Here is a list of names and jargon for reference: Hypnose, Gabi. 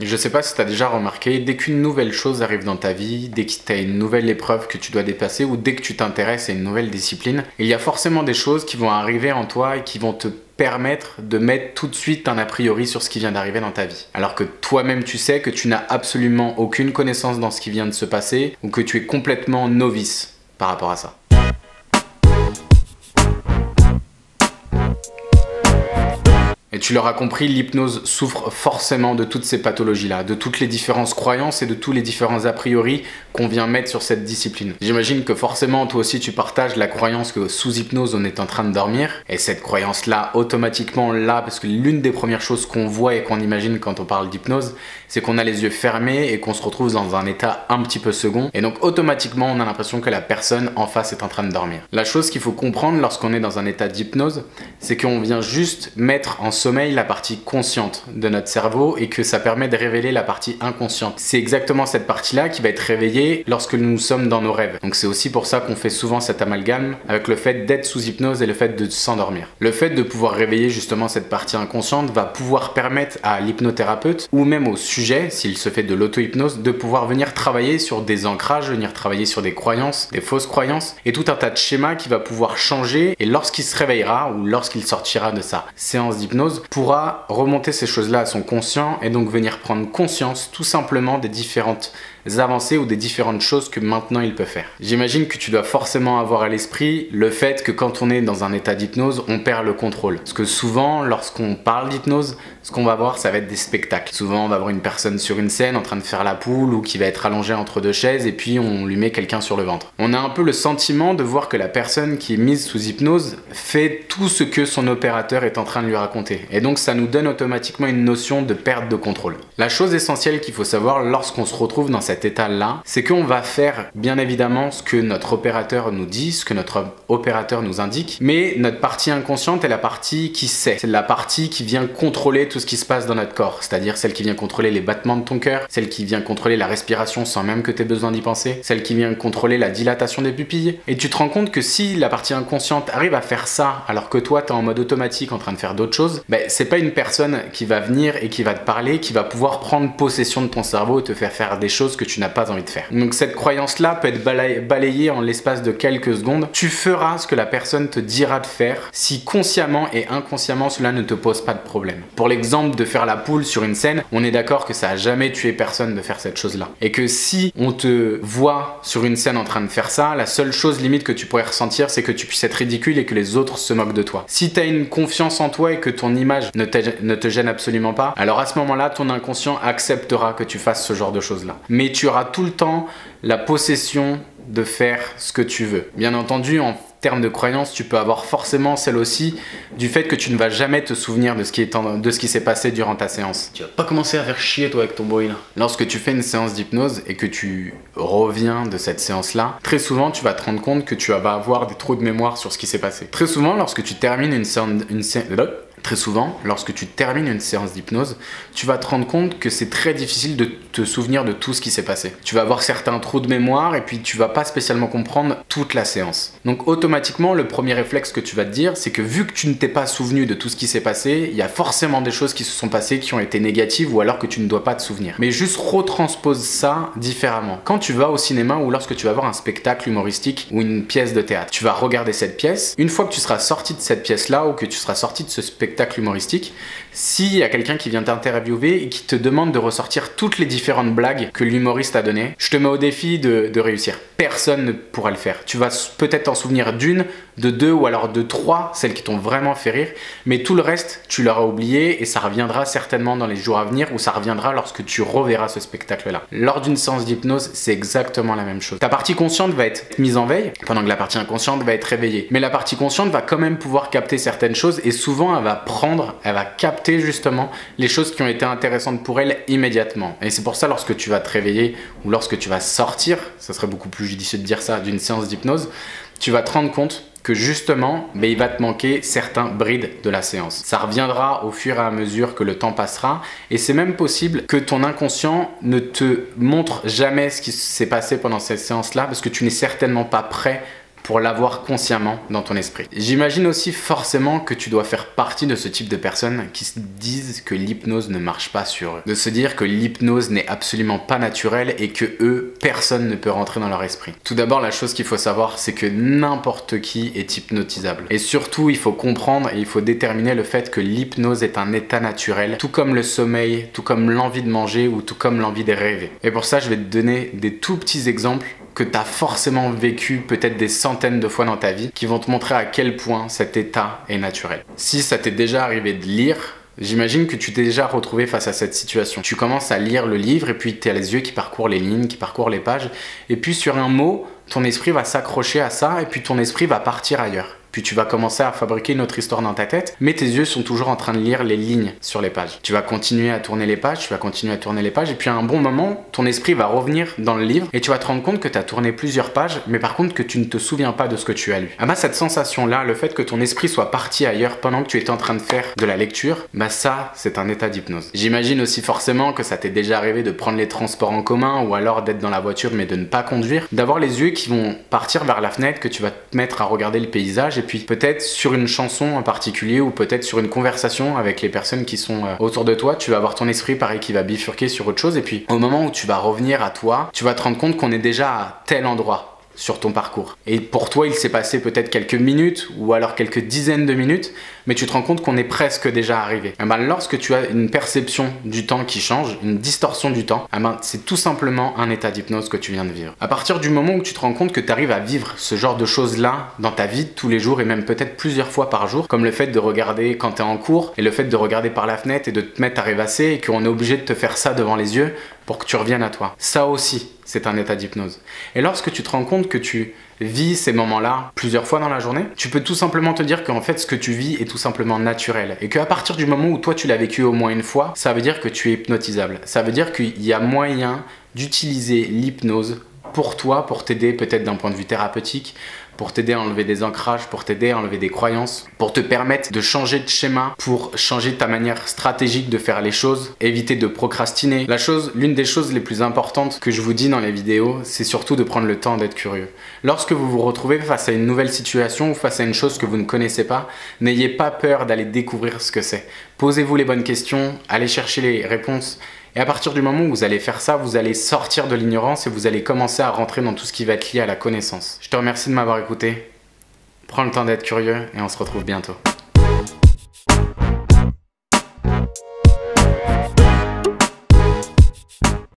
Je sais pas si tu as déjà remarqué, dès qu'une nouvelle chose arrive dans ta vie, dès que tu as une nouvelle épreuve que tu dois dépasser ou dès que tu t'intéresses à une nouvelle discipline, il y a forcément des choses qui vont arriver en toi et qui vont te permettre de mettre tout de suite un a priori sur ce qui vient d'arriver dans ta vie. Alors que toi-même tu sais que tu n'as absolument aucune connaissance dans ce qui vient de se passer ou que tu es complètement novice par rapport à ça. Et tu l'auras compris, l'hypnose souffre forcément de toutes ces pathologies-là, de toutes les différentes croyances et de tous les différents a priori qu'on vient mettre sur cette discipline. J'imagine que forcément, toi aussi, tu partages la croyance que sous hypnose, on est en train de dormir. Et cette croyance-là, automatiquement, là, parce que l'une des premières choses qu'on voit et qu'on imagine quand on parle d'hypnose, c'est qu'on a les yeux fermés et qu'on se retrouve dans un état un petit peu second. Et donc, automatiquement, on a l'impression que la personne en face est en train de dormir. La chose qu'il faut comprendre lorsqu'on est dans un état d'hypnose, c'est qu'on vient juste mettre en sommeil la partie consciente de notre cerveau et que ça permet de révéler la partie inconsciente. C'est exactement cette partie-là qui va être réveillée lorsque nous sommes dans nos rêves. Donc c'est aussi pour ça qu'on fait souvent cet amalgame avec le fait d'être sous hypnose et le fait de s'endormir. Le fait de pouvoir réveiller justement cette partie inconsciente va pouvoir permettre à l'hypnothérapeute ou même au sujet, s'il se fait de l'auto-hypnose, de pouvoir venir travailler sur des ancrages, venir travailler sur des croyances, des fausses croyances et tout un tas de schémas qui va pouvoir changer et lorsqu'il se réveillera ou lorsqu'il sortira de sa séance d'hypnose, pourra remonter ces choses-là à son conscient et donc venir prendre conscience tout simplement des différentes avancées ou des différentes choses que maintenant il peut faire. J'imagine que tu dois forcément avoir à l'esprit le fait que quand on est dans un état d'hypnose, on perd le contrôle. Parce que souvent, lorsqu'on parle d'hypnose, ce qu'on va voir, ça va être des spectacles. Souvent, on va voir une personne sur une scène en train de faire la poule ou qui va être allongée entre deux chaises et puis on lui met quelqu'un sur le ventre. On a un peu le sentiment de voir que la personne qui est mise sous hypnose fait tout ce que son opérateur est en train de lui raconter. Et donc, ça nous donne automatiquement une notion de perte de contrôle. La chose essentielle qu'il faut savoir lorsqu'on se retrouve dans cette état-là, c'est qu'on va faire bien évidemment ce que notre opérateur nous dit, ce que notre opérateur nous indique, mais notre partie inconsciente est la partie qui sait, c'est la partie qui vient contrôler tout ce qui se passe dans notre corps, c'est-à-dire celle qui vient contrôler les battements de ton cœur, celle qui vient contrôler la respiration sans même que tu aies besoin d'y penser, celle qui vient contrôler la dilatation des pupilles. Et tu te rends compte que si la partie inconsciente arrive à faire ça alors que toi t'es en mode automatique en train de faire d'autres choses, ben c'est pas une personne qui va venir et qui va te parler, qui va pouvoir prendre possession de ton cerveau et te faire faire des choses que tu n'as pas envie de faire. Donc cette croyance-là peut être balayée en l'espace de quelques secondes. Tu feras ce que la personne te dira de faire si consciemment et inconsciemment cela ne te pose pas de problème. Pour l'exemple de faire la poule sur une scène, on est d'accord que ça a jamais tué personne de faire cette chose-là. Et que si on te voit sur une scène en train de faire ça, la seule chose limite que tu pourrais ressentir, c'est que tu puisses être ridicule et que les autres se moquent de toi. Si tu as une confiance en toi et que ton image ne te gêne absolument pas, alors à ce moment-là, ton inconscient acceptera que tu fasses ce genre de choses-là. Mais tu auras tout le temps la possession de faire ce que tu veux. Bien entendu, en termes de croyances, tu peux avoir forcément celle aussi du fait que tu ne vas jamais te souvenir de ce qui s'est passé durant ta séance. Tu vas pas commencer à faire chier toi avec ton bruit là. Lorsque tu fais une séance d'hypnose et que tu reviens de cette séance-là, très souvent tu vas te rendre compte que tu vas avoir des trous de mémoire sur ce qui s'est passé. Très souvent, lorsque tu termines une séance d'hypnose, tu vas te rendre compte que c'est très difficile de te souvenir de tout ce qui s'est passé. Tu vas avoir certains trous de mémoire et puis tu vas pas spécialement comprendre toute la séance. Donc automatiquement, le premier réflexe que tu vas te dire, c'est que vu que tu ne t'es pas souvenu de tout ce qui s'est passé, il y a forcément des choses qui se sont passées qui ont été négatives ou alors que tu ne dois pas te souvenir. Mais juste retranspose ça différemment. Quand tu vas au cinéma ou lorsque tu vas voir un spectacle humoristique ou une pièce de théâtre, tu vas regarder cette pièce. Une fois que tu seras sorti de cette pièce-là ou que tu seras sorti de ce spectacle humoristique, s'il y a quelqu'un qui vient t'interviewer et qui te demande de ressortir toutes les différentes blagues que l'humoriste a données, je te mets au défi de réussir. Personne ne pourra le faire. Tu vas peut-être t'en souvenir d'une, de deux ou alors de trois, celles qui t'ont vraiment fait rire, mais tout le reste, tu l'auras oublié et ça reviendra certainement dans les jours à venir ou ça reviendra lorsque tu reverras ce spectacle-là. Lors d'une séance d'hypnose, c'est exactement la même chose. Ta partie consciente va être mise en veille pendant que la partie inconsciente va être réveillée. Mais la partie consciente va quand même pouvoir capter certaines choses et souvent, elle va capter justement les choses qui ont été intéressantes pour elle immédiatement. Et c'est pour ça, lorsque tu vas te réveiller ou lorsque tu vas sortir, ça serait beaucoup plus judicieux de dire ça, d'une séance d'hypnose, tu vas te rendre compte que justement, mais il va te manquer certains brides de la séance. Ça reviendra au fur et à mesure que le temps passera et c'est même possible que ton inconscient ne te montre jamais ce qui s'est passé pendant cette séance-là parce que tu n'es certainement pas prêt pour l'avoir consciemment dans ton esprit. J'imagine aussi forcément que tu dois faire partie de ce type de personnes qui se disent que l'hypnose ne marche pas sur eux. De se dire que l'hypnose n'est absolument pas naturelle et que eux, personne ne peut rentrer dans leur esprit. Tout d'abord, la chose qu'il faut savoir, c'est que n'importe qui est hypnotisable. Et surtout, il faut comprendre et il faut déterminer le fait que l'hypnose est un état naturel, tout comme le sommeil, tout comme l'envie de manger ou tout comme l'envie de rêver. Et pour ça, je vais te donner des tout petits exemples que tu as forcément vécu peut-être des centaines de fois dans ta vie qui vont te montrer à quel point cet état est naturel. Si ça t'est déjà arrivé de lire, j'imagine que tu t'es déjà retrouvé face à cette situation. Tu commences à lire le livre et puis tu as les yeux qui parcourent les lignes, qui parcourent les pages, et puis sur un mot, ton esprit va s'accrocher à ça et puis ton esprit va partir ailleurs. Puis tu vas commencer à fabriquer une autre histoire dans ta tête, mais tes yeux sont toujours en train de lire les lignes sur les pages. Tu vas continuer à tourner les pages, tu vas continuer à tourner les pages, et puis à un bon moment, ton esprit va revenir dans le livre, et tu vas te rendre compte que tu as tourné plusieurs pages, mais par contre que tu ne te souviens pas de ce que tu as lu. Ah bah cette sensation-là, le fait que ton esprit soit parti ailleurs pendant que tu étais en train de faire de la lecture, bah ça, c'est un état d'hypnose. J'imagine aussi forcément que ça t'est déjà arrivé de prendre les transports en commun, ou alors d'être dans la voiture mais de ne pas conduire, d'avoir les yeux qui vont partir vers la fenêtre, que tu vas te mettre à regarder le paysage, et puis peut-être sur une chanson en particulier ou peut-être sur une conversation avec les personnes qui sont autour de toi, tu vas avoir ton esprit pareil qui va bifurquer sur autre chose, et puis au moment où tu vas revenir à toi, tu vas te rendre compte qu'on est déjà à tel endroit sur ton parcours. Et pour toi, il s'est passé peut-être quelques minutes ou alors quelques dizaines de minutes, mais tu te rends compte qu'on est presque déjà arrivé. Et ben, lorsque tu as une perception du temps qui change, une distorsion du temps, ben, c'est tout simplement un état d'hypnose que tu viens de vivre. À partir du moment où tu te rends compte que tu arrives à vivre ce genre de choses-là dans ta vie tous les jours et même peut-être plusieurs fois par jour, comme le fait de regarder quand tu es en cours et le fait de regarder par la fenêtre et de te mettre à rêvasser et qu'on est obligé de te faire ça devant les yeux pour que tu reviennes à toi. Ça aussi, c'est un état d'hypnose. Et lorsque tu te rends compte que tu vis ces moments-là plusieurs fois dans la journée, tu peux tout simplement te dire qu'en fait, ce que tu vis est tout simplement naturel. Et qu'à partir du moment où toi, tu l'as vécu au moins une fois, ça veut dire que tu es hypnotisable. Ça veut dire qu'il y a moyen d'utiliser l'hypnose pour toi, pour t'aider peut-être d'un point de vue thérapeutique, pour t'aider à enlever des ancrages, pour t'aider à enlever des croyances, pour te permettre de changer de schéma, pour changer ta manière stratégique de faire les choses, éviter de procrastiner. L'une des choses les plus importantes que je vous dis dans les vidéos, c'est surtout de prendre le temps d'être curieux. Lorsque vous vous retrouvez face à une nouvelle situation ou face à une chose que vous ne connaissez pas, n'ayez pas peur d'aller découvrir ce que c'est. Posez-vous les bonnes questions, allez chercher les réponses. Et à partir du moment où vous allez faire ça, vous allez sortir de l'ignorance et vous allez commencer à rentrer dans tout ce qui va être lié à la connaissance. Je te remercie de m'avoir écouté. Prends le temps d'être curieux et on se retrouve bientôt.